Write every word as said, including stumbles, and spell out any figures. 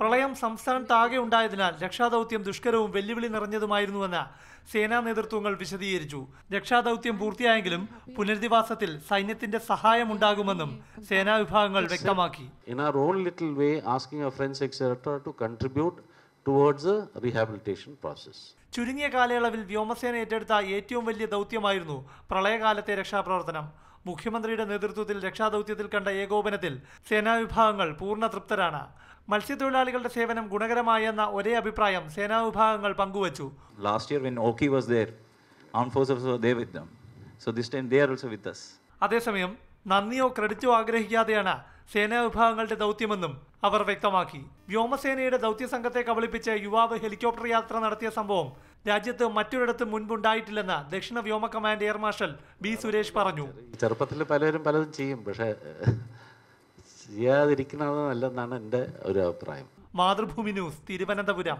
പ്രളയം സംസ്ഥാനത്താകെ ഉണ്ടായതിനാൽ രക്ഷാദൌത്യം ദുഷ്കരവും വെല്ലുവിളി നിറഞ്ഞതുമായിരുന്നുവെന്ന് സേനാ നേതൃത്വങ്ങൾ വിശദീകരിച്ചു. രക്ഷാദൌത്യം പൂർത്തിയായെങ്കിലും പുനരധിവാസത്തിൽ സൈന്യത്തിന്റെ സഹായമുണ്ടാകുമെന്നും സേനാ വിഭാഗങ്ങൾ വ്യക്തമാക്കി. In our own little way, asking our friends et cetera to contribute towards the rehabilitation process. ചുരുങ്ങിയ കാലയളവിൽ വ്യോമസേന ഏറ്റെടുത്ത ഏറ്റവും വലിയ ദൌത്യമായിരുന്നു പ്രളയകാലത്തെ രക്ഷാപ്രവർത്തനം. മുഖ്യമന്ത്രിയുടെ നേതൃത്വത്തിൽ രക്ഷാദൌത്യത്തിൽ കണ്ട ഏകോപനത്തിൽ സേനാ വിഭാഗങ്ങൾ പൂർണ്ണ തൃപ്തരാണ്. മത്സ്യത്തൊഴിലാളികളുടെ സേവനം ഗുണകരമായെന്ന ഒരേ അഭിപ്രായം സേനാ വിഭാഗങ്ങൾ പങ്കുവച്ചു. അതേസമയം നന്ദിയോ ക്രെഡിറ്റോ ആഗ്രഹിക്കാതെയാണ് സേനാ വിഭാഗങ്ങളുടെ ദൗത്യമെന്നും അവർ വ്യക്തമാക്കി. വ്യോമസേനയുടെ ദൗത്യ സംഘത്തെ കബളിപ്പിച്ച് യുവാവ് ഹെലികോപ്റ്റർ യാത്ര നടത്തിയ സംഭവം രാജ്യത്ത് മറ്റൊരിടത്തും മുൻപുണ്ടായിട്ടില്ലെന്ന് ദക്ഷിണ വ്യോമ command air marshal B Suresh പറഞ്ഞു. ചെറുപ്പത്തിൽ പലരും പലതും ചെയ്യും, പക്ഷേ ചെയ്യാതിരിക്കുന്നത് നല്ലതെന്നാണ് എൻ്റെ ഒരു അഭിപ്രായം. മാതൃഭൂമി ന്യൂസ്, തിരുവനന്തപുരം.